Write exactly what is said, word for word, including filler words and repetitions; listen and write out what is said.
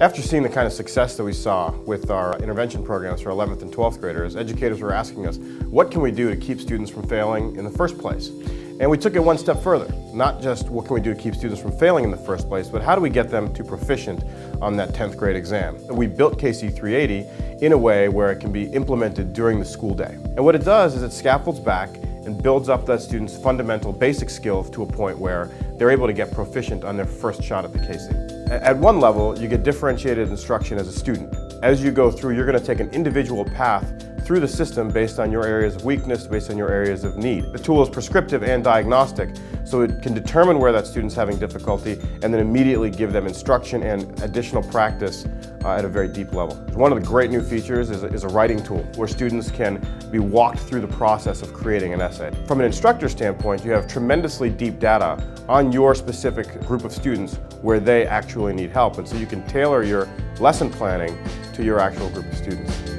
After seeing the kind of success that we saw with our intervention programs for eleventh and twelfth graders, educators were asking us, what can we do to keep students from failing in the first place? And we took it one step further. Not just what can we do to keep students from failing in the first place, but how do we get them to proficient on that tenth grade exam? And we built K C three eighty in a way where it can be implemented during the school day. And what it does is it scaffolds back and builds up that student's fundamental basic skills to a point where they're able to get proficient on their first shot at the K C. At one level, you get differentiated instruction as a student. As you go through, you're going to take an individual path through the system based on your areas of weakness, based on your areas of need. The tool is prescriptive and diagnostic, so it can determine where that student's having difficulty and then immediately give them instruction and additional practice uh, at a very deep level. One of the great new features is a, is a writing tool where students can be walked through the process of creating an essay. From an instructor standpoint, you have tremendously deep data on your specific group of students where they actually need help, and so you can tailor your lesson planning to your actual group of students.